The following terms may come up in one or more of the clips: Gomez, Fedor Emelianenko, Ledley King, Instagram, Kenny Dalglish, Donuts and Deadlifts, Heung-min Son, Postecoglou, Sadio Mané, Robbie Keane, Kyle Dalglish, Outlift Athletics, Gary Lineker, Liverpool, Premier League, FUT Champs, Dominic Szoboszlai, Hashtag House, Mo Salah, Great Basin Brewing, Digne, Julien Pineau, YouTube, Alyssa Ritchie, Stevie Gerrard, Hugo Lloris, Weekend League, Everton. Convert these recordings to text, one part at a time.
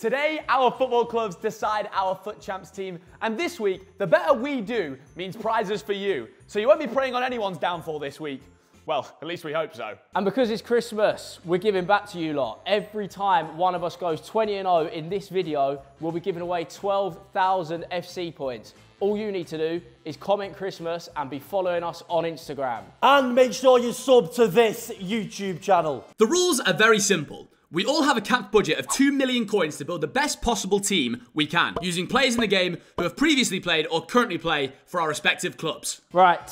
Today, our football clubs decide our FUT Champs team, and this week, the better we do means prizes for you. So you won't be preying on anyone's downfall this week. Well, at least we hope so. And because it's Christmas, we're giving back to you lot. Every time one of us goes 20-0 in this video, we'll be giving away 12,000 FC points. All you need to do is comment Christmas and be following us on Instagram. And make sure you sub to this YouTube channel. The rules are very simple. We all have a capped budget of 2 million coins to build the best possible team we can, using players in the game who have previously played or currently play for our respective clubs. Right,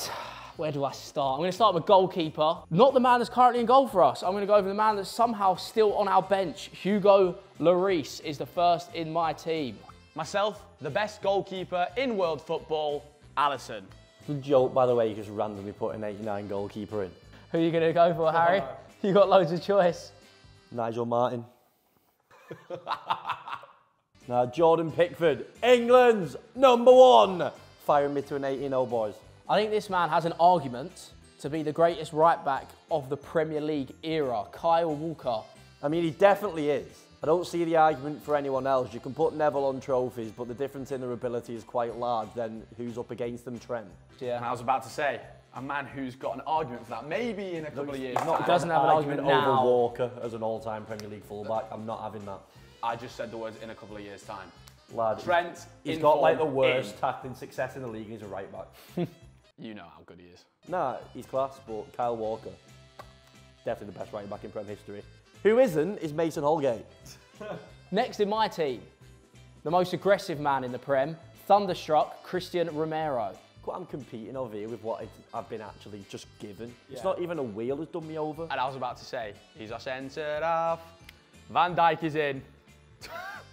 where do I start? I'm going to start with goalkeeper. Not the man that's currently in goal for us. I'm going to go over the man that's somehow still on our bench. Hugo Lloris is the first in my team. Myself, the best goalkeeper in world football, Alison. Good joke, by the way, you just randomly put an 89 goalkeeper in. Who are you going to go for, Harry? You got loads of choice. Nigel Martin. Now, Jordan Pickford, England's #1. Firing me to an 18-0, boys. I think this man has an argument to be the greatest right-back of the Premier League era, Kyle Walker. I mean, he definitely is. I don't see the argument for anyone else. You can put Neville on trophies, but the difference in their ability is quite large. Then who's up against them, Trent? Yeah. I was about to say, a man who's got an argument for that, maybe in a couple of years. He doesn't have an argument over Walker as an all-time Premier League fullback. I'm not having that. I just said the words "in a couple of years' time." Lad, Trent, he's got like the worst tackling success in the league, and he's a right back. You know how good he is. Nah, he's class, but Kyle Walker, definitely the best right back in Prem history. Who isn't is Mason Holgate. Next in my team, the most aggressive man in the Prem, thunderstruck Christian Romero. What I'm competing over here with what I've been actually just given. Yeah. It's not even a wheel that's done me over. And I was about to say, he's our centre half. Van Dijk is in.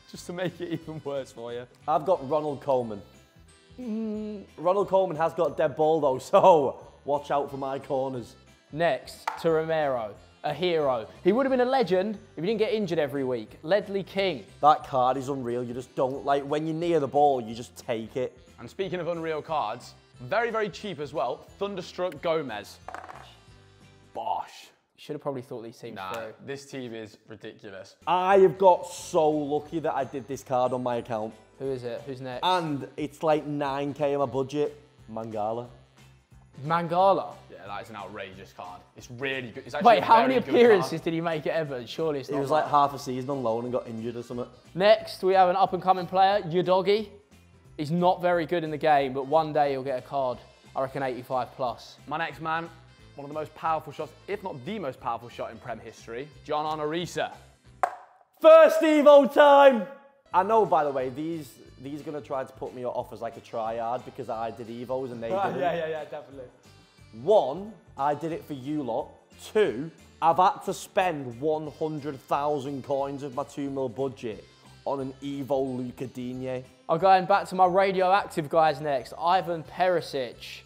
Just to make it even worse for you. I've got Ronald Koeman. Ronald Koeman has got a dead ball though, so watch out for my corners. Next to Romero, a hero. He would have been a legend if he didn't get injured every week. Ledley King. That card is unreal. You just don't like, when you're near the ball, you just take it. And speaking of unreal cards, very, very cheap as well. Thunderstruck Gomez. Bosh. Should have probably thought these teams through. This team is ridiculous. I have got so lucky that I did this card on my account. Who is it? Who's next? And it's like 9K on my budget. Mangala. Mangala? Yeah, that is an outrageous card. It's really good. It's actually Wait, how many appearances did he make at Everton? Surely it's not. It was like half a season on loan and got injured or something. Next, we have an up-and-coming player, Udogie. He's not very good in the game, but one day he'll get a card. I reckon 85+. My next man, one of the most powerful shots, if not the most powerful shot in Prem history, John Onorisa. First Evo time! I know, by the way, these are going to try to put me off as like a triad because I did Evos and they didn't. Yeah, definitely. One, I did it for you lot. Two, I've had to spend 100,000 coins of my 2 mil budget on an Evo Luka Digne. I'm going back to my radioactive guys next. Ivan Perisic.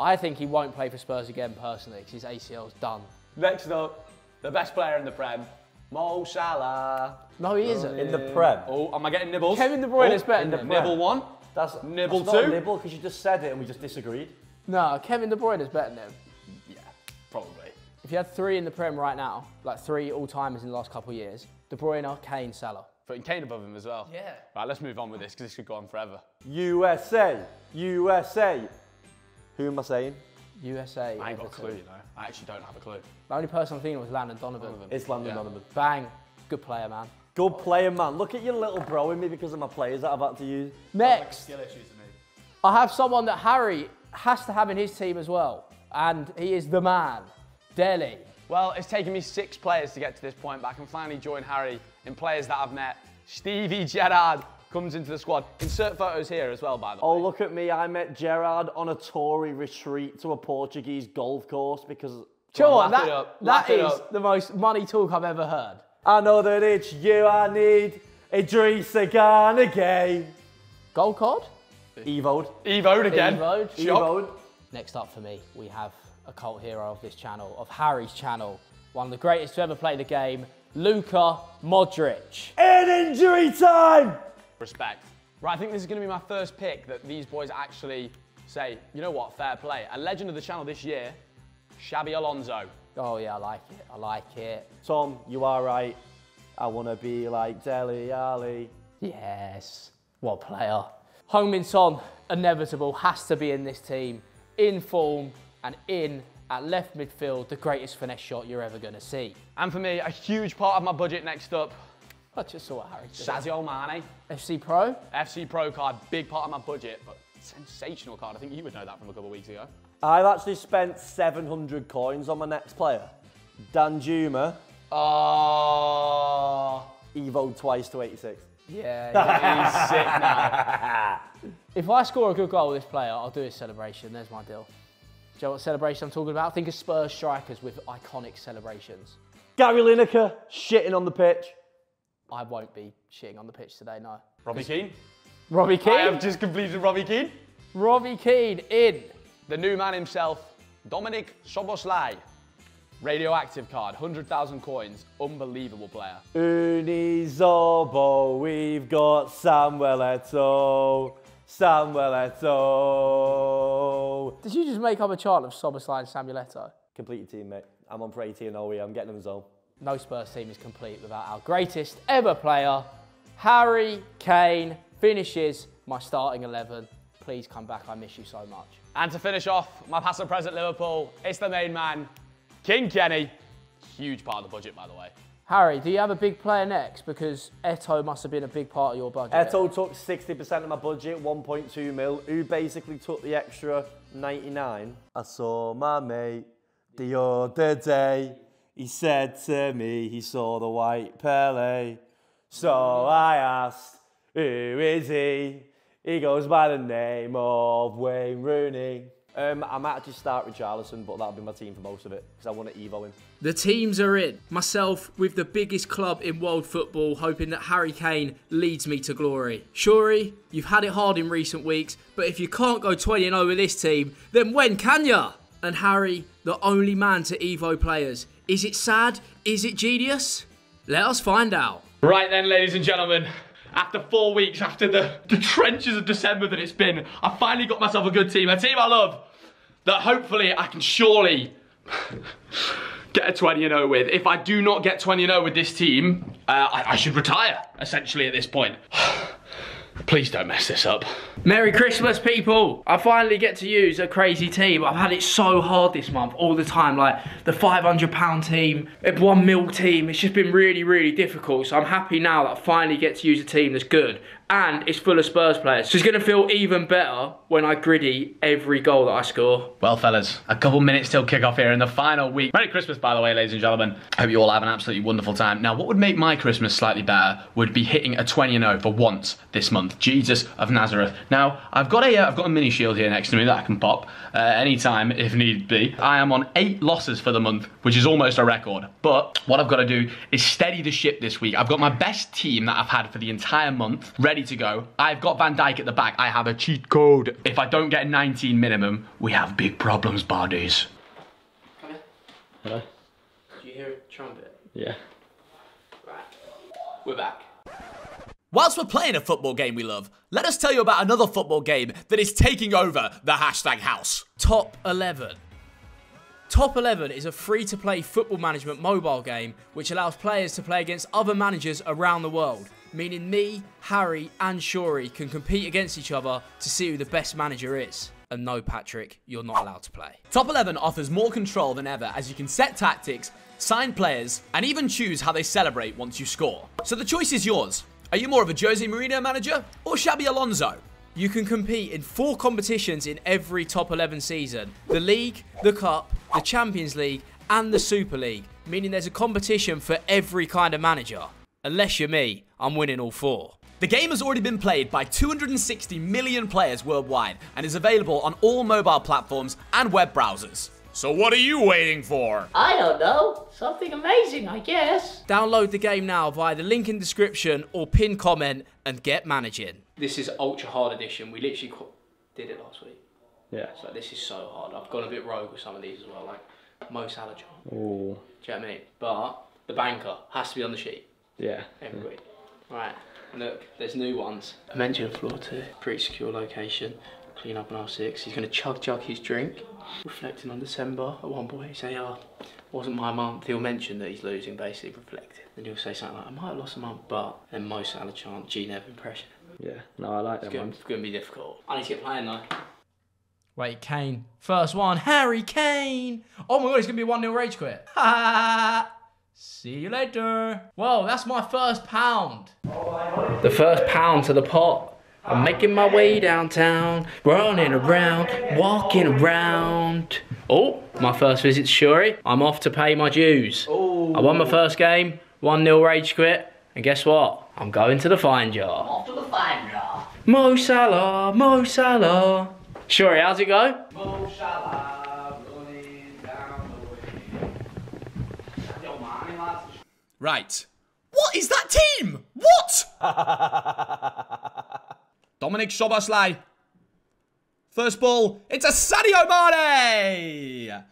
I think he won't play for Spurs again personally because his ACL's done. Next up, the best player in the Prem, Mo Salah. No, he isn't. In the Prem. Oh, am I getting nibbles? Kevin De Bruyne is better. Nibble one. That's nibble two. Not nibble because you just said it and we just disagreed. No, Kevin De Bruyne is better than him. Yeah, probably. If you had three in the Prem right now, like three all-timers in the last couple of years, De Bruyne, Kane, Salah. Putting Kane above him as well. Yeah. Right, let's move on with this because this could go on forever. USA, USA. Who am I saying? USA. I ain't got a clue, you know. I actually don't have a clue. The only person I'm thinking was Landon Donovan. It's Landon Donovan. Bang. Good player, man. Good player, man. Look at your little bro in me because of my players that I've had to use. Next. Skill issues in me. I have someone that Harry has to have in his team as well, and he is the man, Dele. Well, it's taken me 6 players to get to this point, but I can finally join Harry in players that I've met. Stevie Gerrard comes into the squad. Insert photos here as well, by the way. Oh, look at me. I met Gerrard on a Tory retreat to a Portuguese golf course because... Sure, that is the most money talk I've ever heard. I know that it's you I need. Idrissa Gana again. Gold card? Evo'd again. Evo'd. Next up for me, we have a cult hero of this channel, of Harry's channel. One of the greatest to ever play the game. Luka Modric. In injury time! Respect. Right, I think this is going to be my first pick that these boys actually say, you know what, fair play. A legend of the channel this year, Xabi Alonso. Oh yeah, I like it. Tom, you are right. I want to be like Dele Ali. Yes, what player. Heung-min Son, inevitable, has to be in this team. In form and in at left midfield, the greatest finesse shot you're ever going to see. And for me, a huge part of my budget next up. I just saw what Harry did. Sadio Mané. FC Pro? FC Pro card, big part of my budget, but sensational card. I think you would know that from a couple of weeks ago. I've actually spent 700 coins on my next player. Dan Juma. Oh. Evo'd twice to 86. Yeah, he's sick now. If I score a good goal with this player, I'll do his celebration. There's my deal. Do you know what celebration I'm talking about? Think of Spurs strikers with iconic celebrations. Gary Lineker, shitting on the pitch. I won't be shitting on the pitch today, no. Robbie Keane. Robbie Keane. I have just completed Robbie Keane. Robbie Keane in. The new man himself, Dominic Szoboszlai. Radioactive card, 100,000 coins, unbelievable player. Uni Zobo, we've got Samuel Eto'o. Samuel Eto'o. Did you just make up a chart of Szoboszlai and Samuel Eto'o? Complete your team, mate. I'm on for 18 all year. I'm getting them zone. No Spurs team is complete without our greatest ever player, Harry Kane, finishes my starting 11. Please come back, I miss you so much. And to finish off, my past and present Liverpool, it's the main man, King Kenny. Huge part of the budget, by the way. Harry, do you have a big player next? Because Eto'o must have been a big part of your budget. Eto'o took 60% of my budget, 1.2 mil. Who basically took the extra 99? I saw my mate the other day. He said to me he saw the white Pele. So I asked, who is he? He goes by the name of Wayne Rooney. I might actually start Richarlison, but that'll be my team for most of it, because I want to Evo him. The teams are in. Myself with the biggest club in world football, hoping that Harry Kane leads me to glory. Shuri, you've had it hard in recent weeks, but if you can't go 20-0 with this team, then when can ya? And Harry, the only man to Evo players. Is it sad? Is it genius? Let us find out. Right then, ladies and gentlemen. After 4 weeks, after the trenches of December that it's been, I finally got myself a good team, a team I love, that hopefully I can surely get a 20-0 with. If I do not get 20-0 with this team, I should retire, essentially, at this point. Please don't mess this up. Merry Christmas, people. I finally get to use a crazy team. I've had it so hard this month all the time, like the £500 team, £1 mil team. It's just been really, really difficult. So I'm happy now that I finally get to use a team that's good. And it's full of Spurs players. So it's going to feel even better when I gritty every goal that I score. Well, fellas, a couple minutes till kick-off here in the final week. Merry Christmas, by the way, ladies and gentlemen. Hope you all have an absolutely wonderful time. Now, what would make my Christmas slightly better would be hitting a 20-0 for once this month. Jesus of Nazareth. Now, I've got a mini shield here next to me that I can pop any time if need be. I am on 8 losses for the month, which is almost a record. But what I've got to do is steady the ship this week. I've got my best team that I've had for the entire month ready to go. I've got Van Dijk at the back. I have a cheat code. If I don't get a 19 minimum, we have big problems, buddies. Hello? Hello? Do you hear a trumpet? Yeah. Right. We're back. Whilst we're playing a football game we love, let us tell you about another football game that is taking over the hashtag house. Top 11. Top 11 is a free-to-play football management mobile game which allows players to play against other managers around the world, meaning me, Harry and Shuri can compete against each other to see who the best manager is. And no, Patrick, you're not allowed to play. Top 11 offers more control than ever as you can set tactics, sign players and even choose how they celebrate once you score. So the choice is yours. Are you more of a Jose Mourinho manager or Xabi Alonso? You can compete in 4 competitions in every top 11 season. The League, the Cup, the Champions League and the Super League, meaning there's a competition for every kind of manager. Unless you're me, I'm winning all 4. The game has already been played by 260 million players worldwide and is available on all mobile platforms and web browsers. So what are you waiting for? I don't know. Something amazing, I guess. Download the game now via the link in description or pinned comment and get managing. This is ultra hard edition. We literally did it last week. Yeah. So this is so hard. I've gone a bit rogue with some of these as well, like Mo Salah. Do you know what I mean? But the banker has to be on the sheet. Yeah. Every week. Right. Look, there's new ones. Mention floor 2. Pretty secure location. clean up an R6. He's going to chug his drink. Reflecting on December, at one point he'll say, oh, wasn't my month. He'll mention that he's losing, basically reflecting. Then he'll say something like, I might have lost a month, but then Mo Salah chant, G-Nev impression. Yeah, no, I like that one. It's going to be difficult. I need to get playing though. Wait, Kane. First one, Harry Kane. Oh my God, it's going to be 1-0 rage quit. Ha! See you later. Whoa, that's my first £1. The first £1 to the pot. I'm making my way downtown, running around, walking around. Oh, my first visit to Shuri. I'm off to pay my dues. Ooh. I won my first game, 1-0 rage quit. And guess what? I'm going to the fine jar. I'm off to the fine jar. Mo Salah, Mo Salah. Shuri, how's it go? Mo Salah, running down the way. Right. What is that team? What? Dominic Szoboszlai. First ball, it's a Sadio Mané!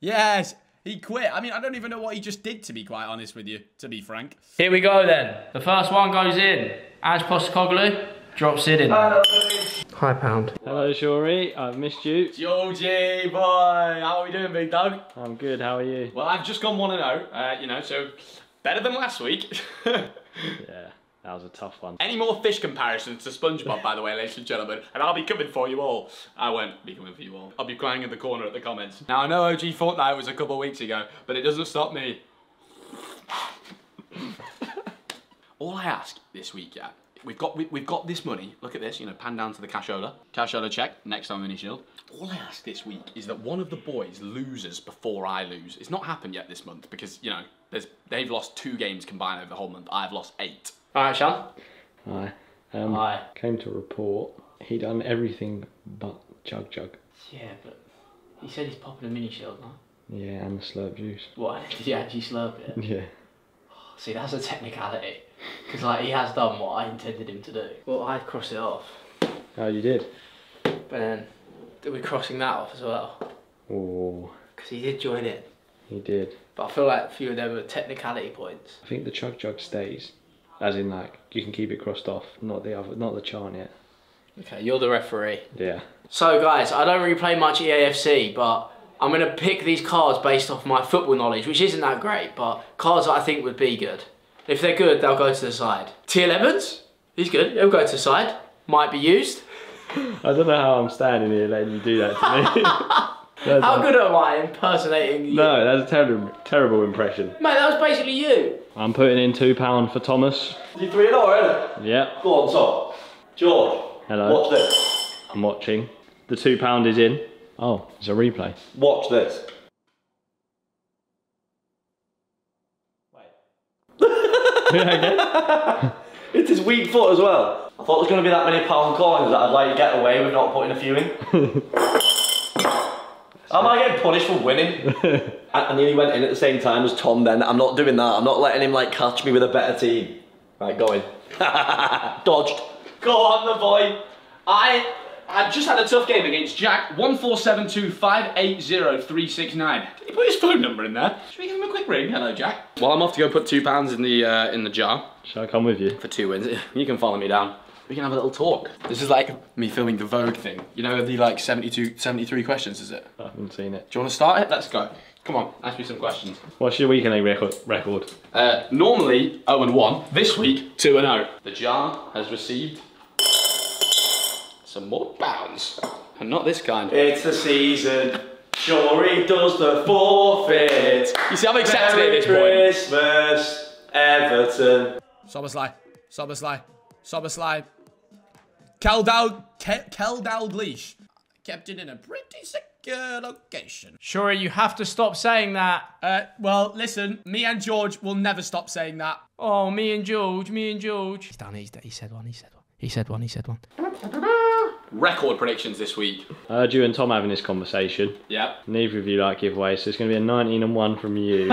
Yes, he quit. I mean, I don't even know what he just did, to be quite honest with you, to be frank. Here we go then. The first one goes in. Ange Postecoglou drops it in. Hi, Pound. Hello, Shuri. I've missed you. Georgie, boy. How are we doing, Big Dog? I'm good. How are you? Well, I've just gone 1-0, you know, so better than last week. Yeah. That was a tough one. Any more fish comparisons to SpongeBob, by the way, ladies and gentlemen, and I'll be coming for you all. I won't be coming for you all. I'll be crying in the corner at the comments. Now, I know OG Fortnite was a couple of weeks ago, but it doesn't stop me. All I ask this week, yeah, we've got this money. Look at this, you know, pan down to the cashola. Cashola check, next time in his shield. All I ask this week is that one of the boys loses before I lose. It's not happened yet this month because, you know, they've lost 2 games combined over the whole month. I've lost 8. Alright, Sean. Hi. Hi. Came to report. He done everything but jug. Yeah, but he said he's popping a mini shield, no? Yeah, and the slurp juice. What? Did he actually slurp it? Yeah. See, that's a technicality. Because, like, he has done what I intended him to do. Well, I crossed it off. Oh, you did? But then, we're crossing that off as well. Oh. Because he did join in. He did. But I feel like a few of them were technicality points. I think the jug stays. As in, like, you can keep it crossed off, not the chant yet. Okay, you're the referee. Yeah. So guys, I don't really play much EAFC, but I'm gonna pick these cards based off my football knowledge, which isn't that great, but cards that I think would be good. If they're good, they'll go to the side. T11s, he's good, he'll go to the side. Might be used. I don't know how I'm standing here letting you do that to me. How good am I impersonating you? No, that's a terrible impression. Mate, that was basically you. I'm putting in £2 for Thomas. You're 3-0, isn't it? Yeah. Go on, Tom. George. Hello. Watch this. I'm watching. The £2 is in. Oh, it's a replay. Watch this. Wait. Okay. It is weak foot as well. I thought there was going to be that many pound coins that I'd like to get away with not putting a few in. Am I getting punished for winning? I nearly went in at the same time as Tom then. I'm not doing that. I'm not letting him like catch me with a better team. Right, go in. Dodged. Go on, the boy. I've just had a tough game against Jack. 1472580369. Did he put his phone number in there? Should we give him a quick ring? Hello, Jack. Well, I'm off to go put £2 in the jar. Shall I come with you? For 2 wins. You can follow me down. We can have a little talk. This is like me filming the Vogue thing. You know the like 72, 73 questions, is it? I haven't seen it. Do you want to start it? Let's go. Come on, ask me some questions. What's your weekend record? Normally 0-1. This week 2-0. The jar has received some more pounds, and not this kind. It's the season. Shuri does the forfeit. You see, I'm accepting it at this point. Christmas, Everton. Szoboszlai. Kyle Dalglish. Kept it in a pretty secure location. Shuri, you have to stop saying that. Well, listen, me and George will never stop saying that. Oh, me and George. He's done, he said one. Record predictions this week. I heard you and Tom having this conversation. Yeah. Neither of you like giveaways, so it's going to be a 19-1 from you.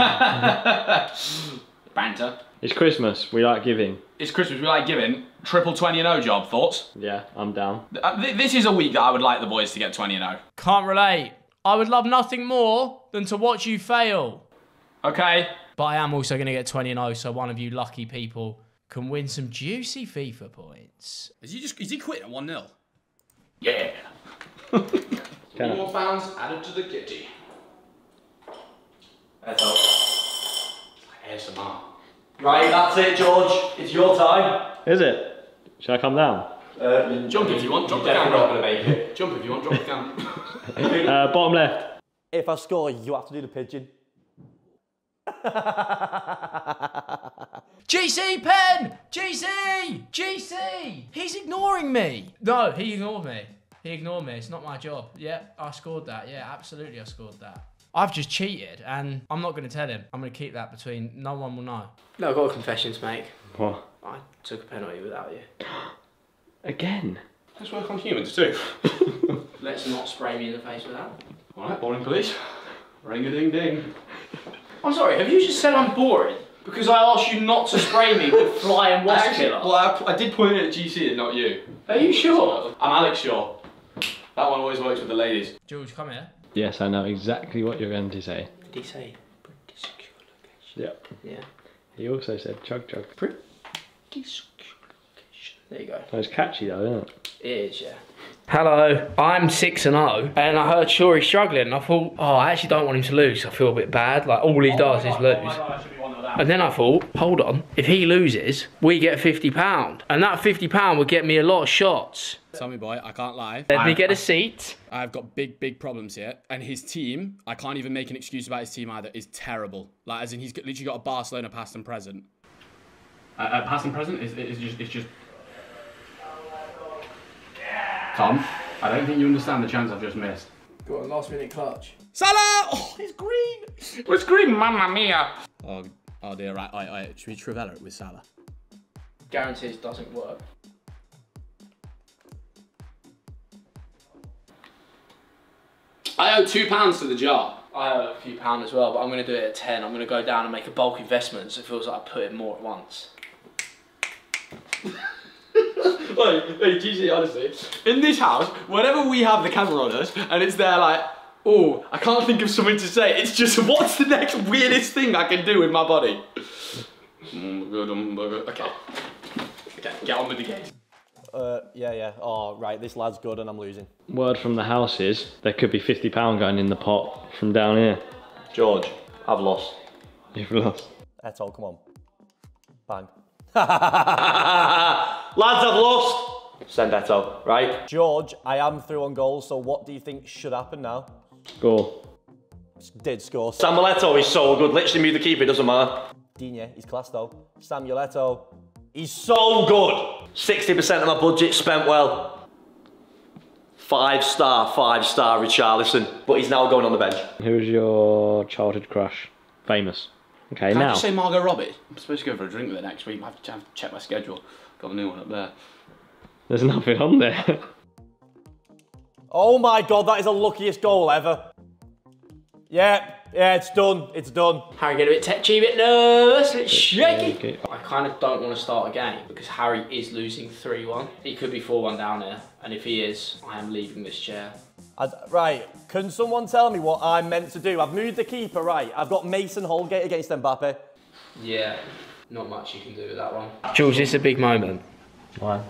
Banter. It's Christmas, we like giving. It's Christmas, we like giving. Triple 20-0 job, thoughts? Yeah, I'm down. This is a week that I would like the boys to get 20-0. Can't relate. I would love nothing more than to watch you fail. Okay. But I am also going to get 20-0, so one of you lucky people can win some juicy FIFA points. Is he quit at 1-0? Yeah. More fans added to the kitty. That's all. ASMR. Right, that's it, George. It's your time. Is it? Should I come down? Jump if you want, drop the camera. Not gonna make it. Jump if you want, drop the camera. Bottom left. If I score, you have to do the pigeon. GC Pen! GC! GC! He's ignoring me. No, he ignored me. He ignored me. It's not my job. Yeah, I scored that. Yeah, absolutely, I scored that. I've just cheated, and I'm not going to tell him. I'm going to keep that between. No one will know. No, I've got a confession to make. What? I took a penalty without you. Again? Let's work on humans too. Let's not spray me in the face with that. All right, boring police. Ring-a-ding-ding. I'm sorry, have you just said I'm boring? Because I asked you not to spray me with fly and wasp killer. Well, I did point it at GC and not you. Are you sure? I'm Alex Shaw. That one always works with the ladies. George, come here. Yes, I know exactly what you're going to say. Did he say pretty secure location? Yeah. Yeah. He also said chug chug. Pretty secure location. There you go. That was catchy though, isn't it? It is, yeah. Hello, I'm 6-0, and I heard Shaw is struggling, and I thought, oh, I actually don't want him to lose. I feel a bit bad, like all he does is lose. And then I thought, hold on, if he loses, we get £50, and that £50 would get me a lot of shots. Sammy boy, I can't lie. Let me get a seat. I've got big, big problems here, and his team, I can't even make an excuse about his team either, is terrible. Like, as in, he's literally got a Barcelona past and present. Past and present is just... Tom, I don't think you understand the chance I've just missed. Got a last minute clutch. Salah! Oh, it's green! It's green, mamma mia! Oh dear, right, right. Should we Travella it with Salah? Guarantees doesn't work. I owe £2 to the jar. I owe a few pounds as well, but I'm going to do it at 10. I'm going to go down and make a bulk investment, so it feels like I put in more at once. Hey, GC, honestly, in this house, whenever we have the camera on us, and it's there like, oh, I can't think of something to say, it's just, what's the next weirdest thing I can do with my body? Okay, get on with the game. Yeah. Oh, right, this lad's good and I'm losing. Word from the house is, there could be £50 going in the pot from down here. George, I've lost. You've lost. That's all, come on. Bang. Lads, I've lost. Send Eto'o, right? George, I am through on goal, so what do you think should happen now? Score. Did score. Samuel Eto'o is so good. Literally move the keeper, it doesn't matter. Digne, he's class though. Samuel Eto'o, he's so good. 60% of my budget spent well. 5-star Richarlison. But he's now going on the bench. Who's your childhood crush? Famous. Okay, now. Can I just say Margot Robbie? I'm supposed to go for a drink with her next week. I have to check my schedule. Got a new one up there. There's nothing on there. Oh my God, that is the luckiest goal ever. Yeah, it's done. It's done. Harry get a bit tetchy, a bit nervous, a bit shaky. Okay. I kind of don't want to start a game because Harry is losing 3-1. He could be 4-1 down here, and if he is, I am leaving this chair. Right, can someone tell me what I'm meant to do? I've moved the keeper, right? I've got Mason Holgate against Mbappe. Yeah, not much you can do with that one. George, this is a big moment. Why?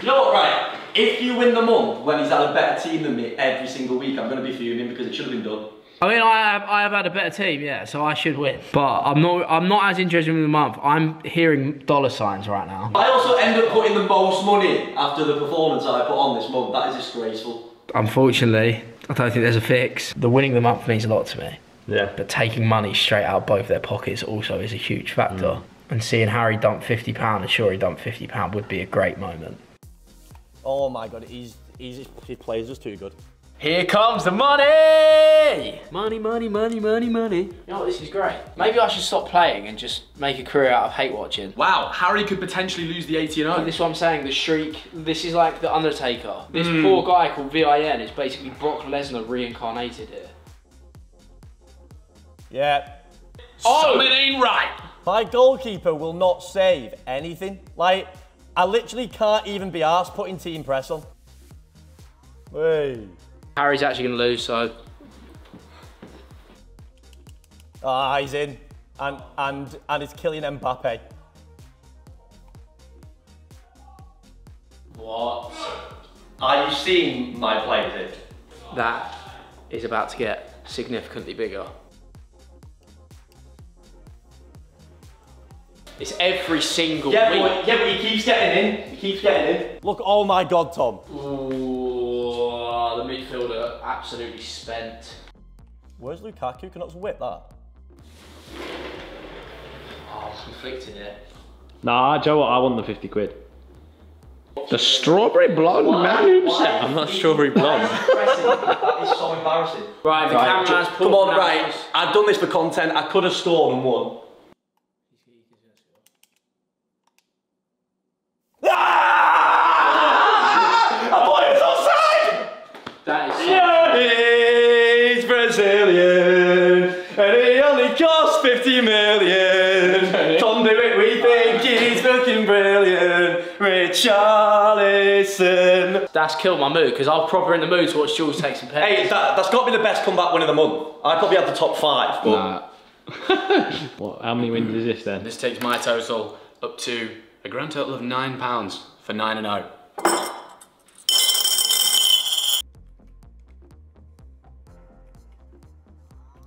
You know what, right? If you win the month when he's had a better team than me every single week, I'm going to be fuming because it should have been done. I mean, I have had a better team, yeah, so I should win. But I'm not as interested in the month. I'm hearing dollar signs right now. I also end up putting the most money after the performance I put on this month. That is disgraceful. Unfortunately, I don't think there's a fix. The winning them up means a lot to me. Yeah. But taking money straight out of both their pockets also is a huge factor. And seeing Harry dump £50 and Shuri dump £50 would be a great moment. Oh my God, he plays just too good. Here comes the money! Money, money, money, money, money. You know what, this is great. Maybe I should stop playing and just make a career out of hate watching. Wow, Harry could potentially lose the 80-0. This is what I'm saying, the shriek. This is like The Undertaker. This poor guy called VIN is basically Brock Lesnar reincarnated here. Yeah. Oh, something ain't right. My goalkeeper will not save anything. Like, I literally can't even be arsed putting team press on. Hey. Harry's actually going to lose, so... Ah, he's in. And it's killing Mbappe. What? Are you seeing my play, Viv? That is about to get significantly bigger. It's every single week. Yeah, but he keeps getting in. He keeps getting in. Look, oh my God, Tom. Ooh, the midfielder absolutely spent. Where's Lukaku? Can I just whip that? Oh, I was conflicted here. Nah, Joe, I won the 50 quid. The strawberry blonde man himself. I'm not strawberry blonde. That is so embarrassing. Right, the camera's pulled. Come on, right. I've done this for content. I could have scored and won. Richarlison. That's killed my mood because I'm proper in the mood to watch Jules take some penalties. Hey, that's got to be the best comeback win of the month. I probably had the top 5. But... Nah. What, how many wins is this then? This takes my total up to a grand total of £9 for 9-0.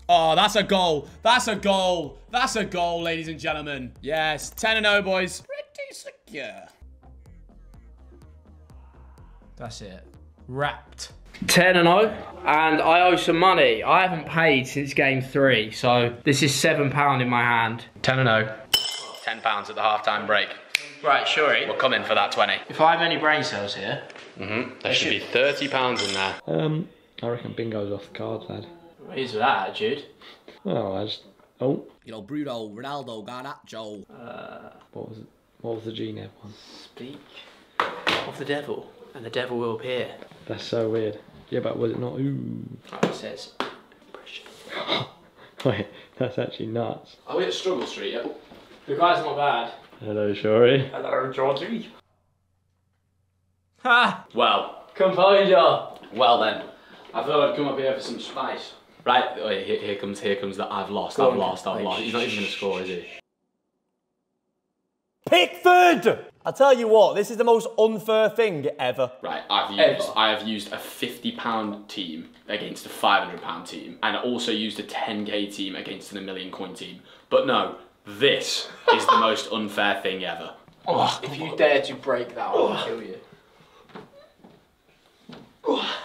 Oh, that's a goal. That's a goal. That's a goal, ladies and gentlemen. Yes, 10-0, boys. Pretty secure. That's it. Wrapped. 10-0, and I owe some money. I haven't paid since game 3, so this is £7 in my hand. 10-0. £10 at the half-time break. Right, Shuri. We're coming for that 20. If I have any brain cells here... Mm-hmm. There should be £30 in there. I reckon bingo's off the cards, lad. What is that attitude? Oh, I just... Oh. You know, Bruno, Ronaldo, got that, Joe. What was the G-Neb one? Speak of the devil, and the devil will appear. That's so weird. Yeah, but was it not? Ooh. Right, it says impression. Wait, that's actually nuts. Are we at Struggle Street? Yep. The guy's not bad. Hello, Shorey. Hello, Georgie. Ha! Well. Composure. Well then. I thought I'd come up here for some spice. Right, wait, here comes that I've lost. He's not even going to score, is he? Pickford! I tell you what, this is the most unfair thing ever. Right, I have used a £50 team against a £500 team, and I also used a 10k team against an £1 million coin team. But no, this is the most unfair thing ever. Oh, if you dare to break that, I'll kill you.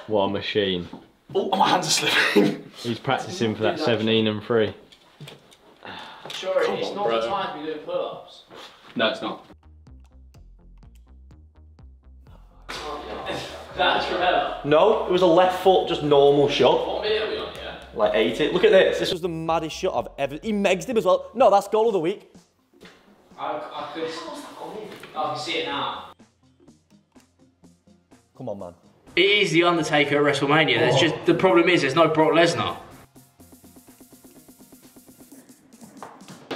What a machine. Oh, my hands are slipping. He's practicing for that 17 and 3. Sure, it's not the time to be doing pull-ups. No, it's not. That's Romero. No, it was a left foot, just normal shot. What minute are we on here? Like 80. Look at this. This was the maddest shot I've ever. He megged him as well. No, that's goal of the week. I can see it now. Come on, man. It is the Undertaker at WrestleMania. Oh. There's just the problem is there's no Brock Lesnar. I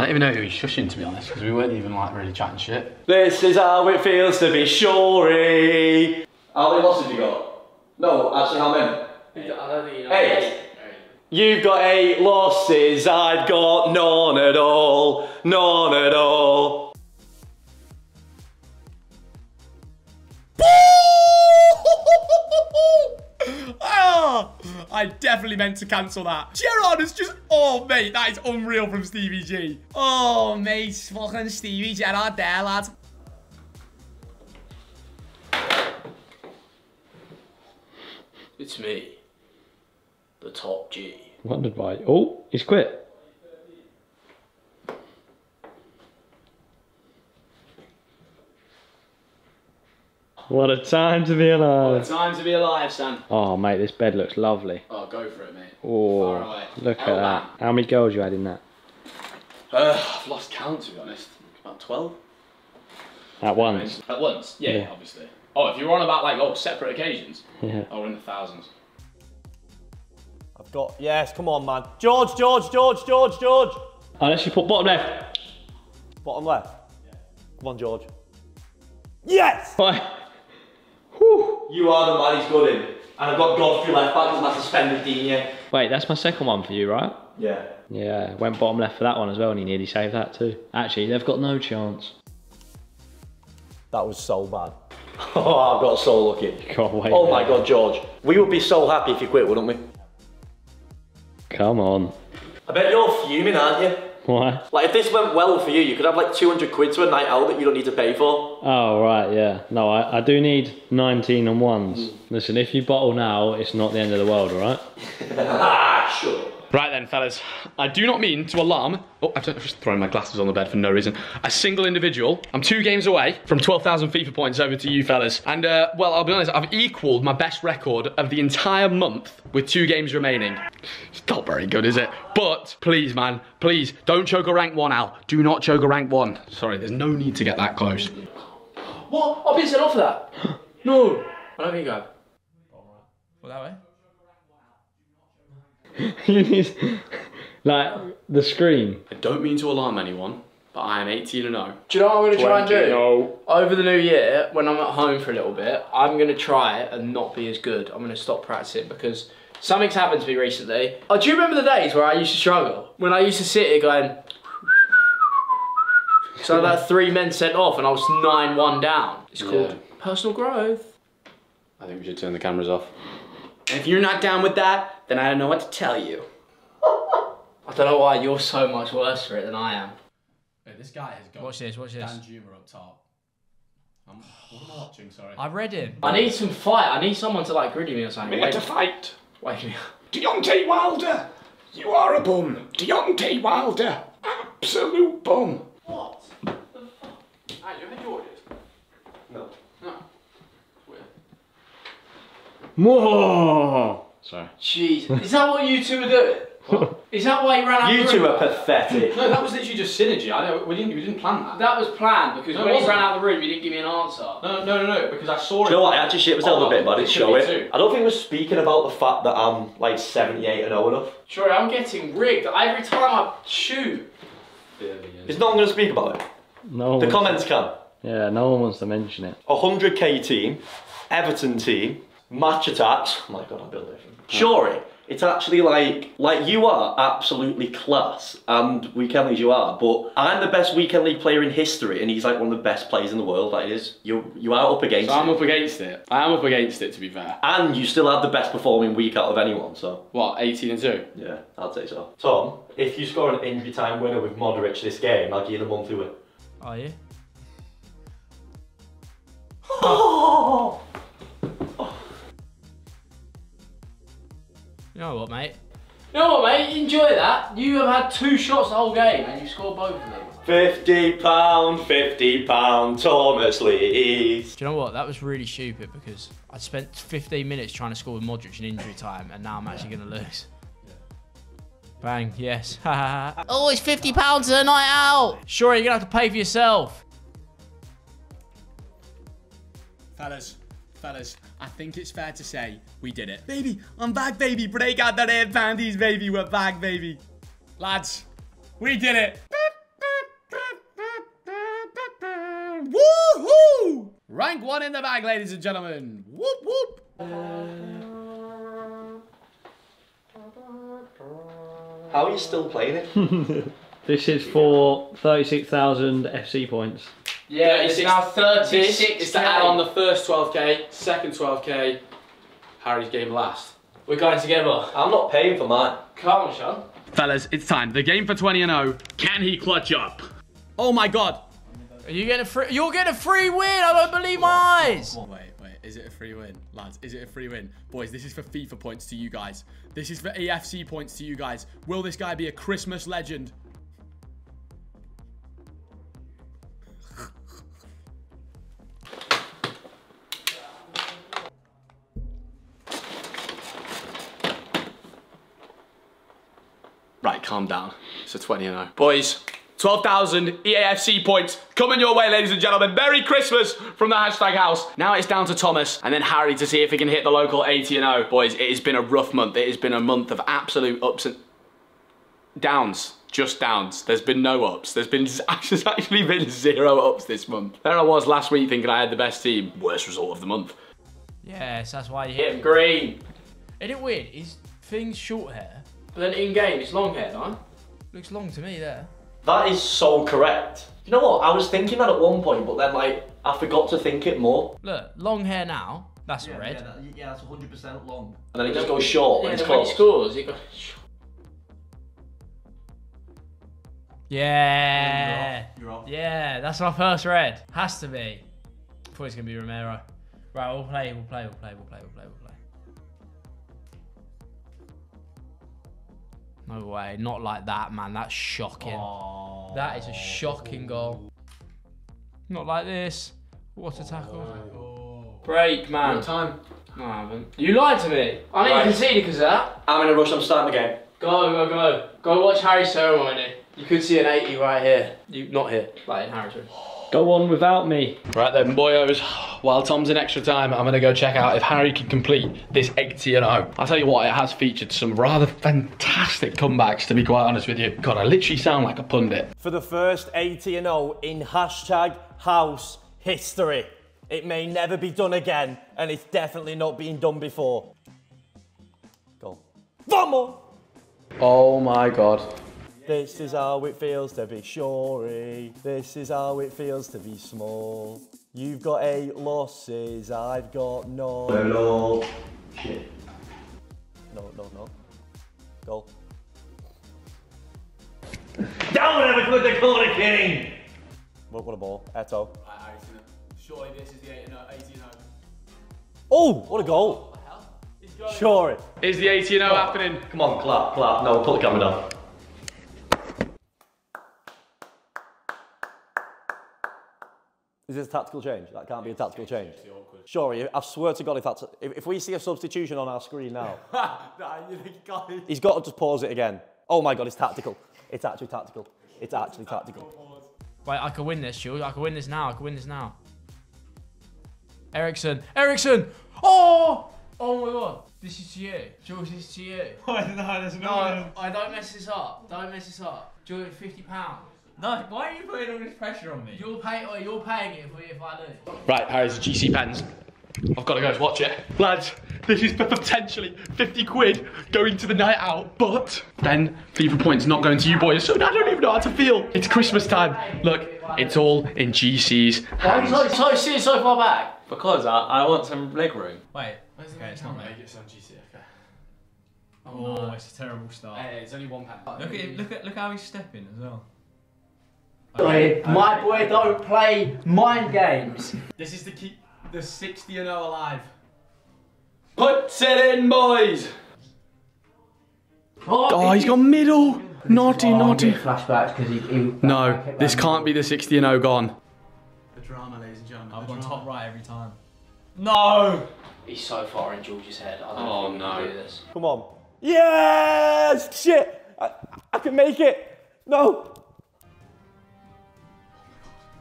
don't even know who he's shushing, to be honest, because we weren't even like really chatting shit. This is how it feels to be Shorey. How many losses you got? No, actually, how many? I don't think you know. 8. You've got 8 losses. I've got none at all. None at all. Oh, I definitely meant to cancel that. Gerrard is just... Oh, mate, that is unreal from Stevie G. Oh, mate, fucking Stevie Gerrard there, lads. It's me, the top G. Wondered why... Oh, he's quit. What a time to be alive. What a time to be alive, Sam. Oh, mate, this bed looks lovely. Oh, go for it, mate. Oh, far away. Look at that. How many goals you had in that? I've lost count, to be honest. About 12. At once? At once? Yeah, obviously. Oh, if you were on about, like, oh, separate occasions? Yeah. Oh, we're in the thousands. I've got... Yes, come on, man. George. Unless you put bottom left. Bottom left? Yeah. Come on, George. Yes! Why? You are the man he's good in. And I've got Godfrey left back because I suspended Dina. Wait, that's my second one for you, right? Yeah. Yeah, went bottom left for that one as well and he nearly saved that too. Actually, they've got no chance. That was so bad. Oh, I've got so lucky. Can't wait. Oh my God, George. We would be so happy if you quit, wouldn't we? Come on. I bet you're fuming, aren't you? Why? Like, if this went well for you, you could have like 200 quid to a night out that you don't need to pay for. Oh, right, yeah. No, I do need 19 and ones. Mm. Listen, if you bottle now, it's not the end of the world, all right? Ah, sure. Right then, fellas. I do not mean to alarm... Oh, I've just thrown my glasses on the bed for no reason. A single individual. I'm 2 games away from 12,000 FIFA points over to you, fellas. And, well, I'll be honest, I've equalled my best record of the entire month with 2 games remaining. It's not very good, is it? But, please, man, please, don't choke a rank 1, Al. Do not choke a rank 1. Sorry, there's no need to get that close. What? I've been set off for that? No. I don't think I have. Well, that way? You need, like, the screen. I don't mean to alarm anyone, but I am 18 and 0. Do you know what I'm going to try and do? Over the new year, when I'm at home for a little bit, I'm going to try and not be as good. I'm going to stop practicing because something's happened to me recently. Oh, do you remember the days where I used to struggle? When I used to sit here going... So I had 3 men sent off and I was 9-1 down. It's called personal growth. I think we should turn the cameras off. And if you're not down with that, then I don't know what to tell you. I don't know why you're so much worse for it than I am. Hey, this guy has got... Watch this, watch this. Dan Juma up top. What am I watching, sorry? I read him. I need some fight. I need someone to, like, gritty me or something. Minute to fight. Wake me up. Deontay Wilder! You are a bum. Deontay Wilder. Absolute bum. What the fuck? Have you ever enjoyed it? No. Whoa! Sorry. Jeez. Is that what you two were doing? What? Is that why you ran out of the room? You two are pathetic. No, that was literally just synergy. We didn't plan that. That was planned because when you ran out of the room, you didn't give me an answer. No, because I saw it. Do you know what? I actually shit myself a bit, but I didn't show it. I don't think we're speaking about the fact that I'm like 78 and old enough. Sure, I'm getting rigged every time I shoot. Yeah, yeah. It's not going to speak about it. No. The comments can. Yeah, no one wants to mention it. 100k team, Everton team. Match attacks. Oh my God, I'm building. Surely, it's actually like you are absolutely class, and weekend league you are. But I'm the best weekend league player in history, and he's like one of the best players in the world. That is, you are up against. So I'm up against it. I am up against it, to be fair. And you still had the best performing week out of anyone. So what? 18 and 2. Yeah, I'd say so. Tom, if you score an injury time winner with Modric this game, I'll give you the monthly win. Are you? Oh. You know what, mate? You know what, mate? Enjoy that. You have had 2 shots the whole game and you scored both of them. £50, £50, Thomas Lees. Do you know what? That was really stupid because I spent 15 minutes trying to score with Modric in injury time and now I'm actually going to lose. Yeah. Bang, yes. Oh, it's £50 to the night out. Sure, you're going to have to pay for yourself. Fellas, I think it's fair to say we did it. Baby, I'm back, baby. Break out the red panties, baby. We're back, baby. Lads, we did it. Woohoo! Rank 1 in the bag, ladies and gentlemen. Whoop, whoop. How are you still playing it? This is for 36,000 FC points. Yeah, it's now 36. It's to add on the first 12k, second 12k, Harry's game last. We're going together. I'm not paying for mine. Come on, Sean. Fellas, it's time. The game for 20 and 0. Can he clutch up? Oh my God. Are you getting a free? You're getting a free win. I don't believe my eyes. Wait. Is it a free win, lads? Is it a free win, boys? This is for FIFA points to you guys. This is for AFC points to you guys. Will this guy be a Christmas legend? Right, calm down. It's a 20 and 0. Boys, 12,000 EAFC points coming your way, ladies and gentlemen. Merry Christmas from the Hashtag House. Now it's down to Thomas and then Harry to see if he can hit the local 80 and 0. Boys, it has been a rough month. It has been a month of absolute ups and downs. Just downs. There's been no ups. There's actually been 0 ups this month. There I was last week thinking I had the best team. Worst result of the month. Yes, that's why you hit him green. Isn't it weird? Is things short hair? But then in game, it's long hair, no? Looks long to me there. That is so correct. You know what? I was thinking that at one point, but then like I forgot to think it more. Look, long hair now. That's red. Yeah, that's 100% long. And then it just goes short when it's close. He scores, it goes short. Yeah. You're off. Yeah, that's my first red. Has to be. I thought it's gonna be Romero. Right, we'll play. No way, not like that, man. That's shocking. Oh. That is a shocking goal. Not like this. What a tackle. Oh. Break, man. What time? No, I haven't. You lied to me. I didn't concede because of that. I'm in a rush. I'm starting the game. Go. Go watch Harry's ceremony. You could see an 80 right here. Not here, like in Harry's room. Go on without me. Right then, boyos. While Tom's in extra time, I'm going to go check out if Harry can complete this 80-0. I'll tell you what, it has featured some rather fantastic comebacks, to be quite honest with you. God, I literally sound like a pundit. For the first 80-0 in hashtag house history. It may never be done again, and it's definitely not been done before. Go. Vamos! Oh my God. This is how it feels to be shory. This is how it feels to be small. You've got 8 losses, I've got none. No. Shit. No. Goal. Down with it with the corner, King! What a ball. Eto'o. Surely this is the 80-0. Oh, what a goal. Surely. Is the 80-0 happening? Come on, clap. No, put the camera down. Is this a tactical change? That can't be a tactical change. Surely, I swear to God, if we see a substitution on our screen now, he's got to just pause it again. Oh my God, it's tactical. It's actually tactical. It's actually tactical. Wait, I can win this, Jules. I can win this now. Ericsson. Oh my God. This is to you. Jules, this is to you. No, I don't mess this up. Jules, £50. No, why are you putting all this pressure on me? You're paying it for you if I do. Right, Harry's GC pens. I've got to go watch it. Lads, this is potentially 50 quid going to the night out, but then FIFA points not going to you boys, so I don't even know how to feel. It's Christmas time. Look, it's all in GC's hands. Why are you sitting so far back? Because I want some leg room. Wait, where's the it's not leg, it's on GC, okay. Oh, it's a terrible start. Hey, it's only one pack. Look how he's stepping as well. My boy don't play mind games. This is to keep the 60-0 alive. Put it in, boys. Oh, he's gone middle. Naughty. Flashbacks because no, this can't be the 60-0 gone. The drama, ladies and gentlemen. I've gone top right every time. No. He's so far in George's head. I don't think we can do this. Come on. Yes. Shit. I can make it. No.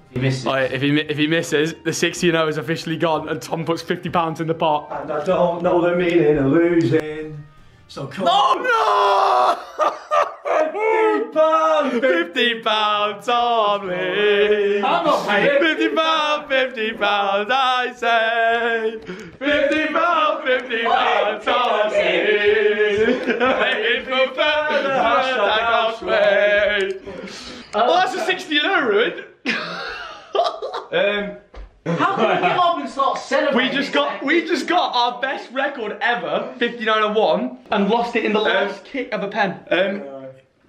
If he misses, the 60-0 is officially gone and Tom puts £50 in the pot. And I don't know the meaning of losing, so come on. No! £50, Tom Lee. I'm not paying. £50, I say. £50, Tom Lee. Waiting for further, I can't wait. Oh, that's a 60-0 ruin. How can we give up and start celebrating? We just got our best record ever, 59-1, and lost it in the last kick of a pen.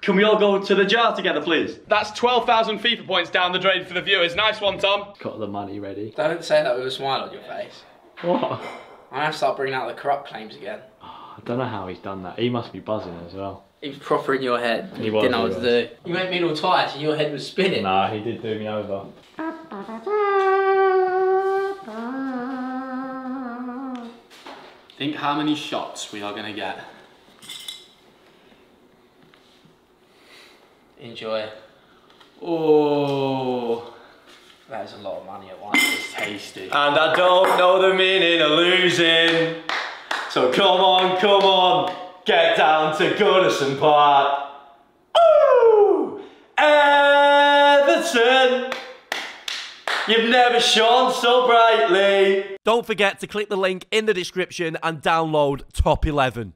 Can we all go to the jar together, please? That's 12,000 FIFA points down the drain for the viewers. Nice one, Tom. Got the money ready. Don't say that with a smile on your face. What? I have to start bringing out the corrupt claims again. Oh, I don't know how he's done that. He must be buzzing as well. He was proper in your head. He was. Didn't know what to do. You went middle twice and your head was spinning. Nah, he did do me over. Think how many shots we are going to get. Enjoy. Oh. That was a lot of money at once. It's tasty. And I don't know the meaning of losing. So come on. Get down to Goodison Park. Ooh! Everton! You've never shone so brightly. Don't forget to click the link in the description and download Top 11.